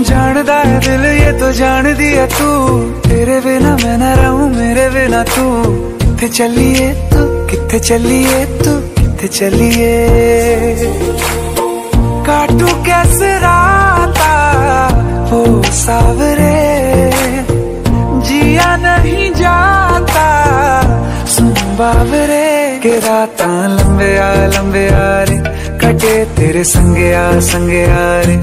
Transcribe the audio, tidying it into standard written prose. जानदा है दिल ये तो जान दिया तू, तेरे बिना मैं ना रहूं मेरे बिना तू। किथे चलिए तू, किथे चलिए तू, किथे चलिए। काटू कैसे राता हो सावरे, जिया नहीं जाता सुन बावरे। के रातां लंबियां लंबियां रे कटे तेरे संग यार संग यार।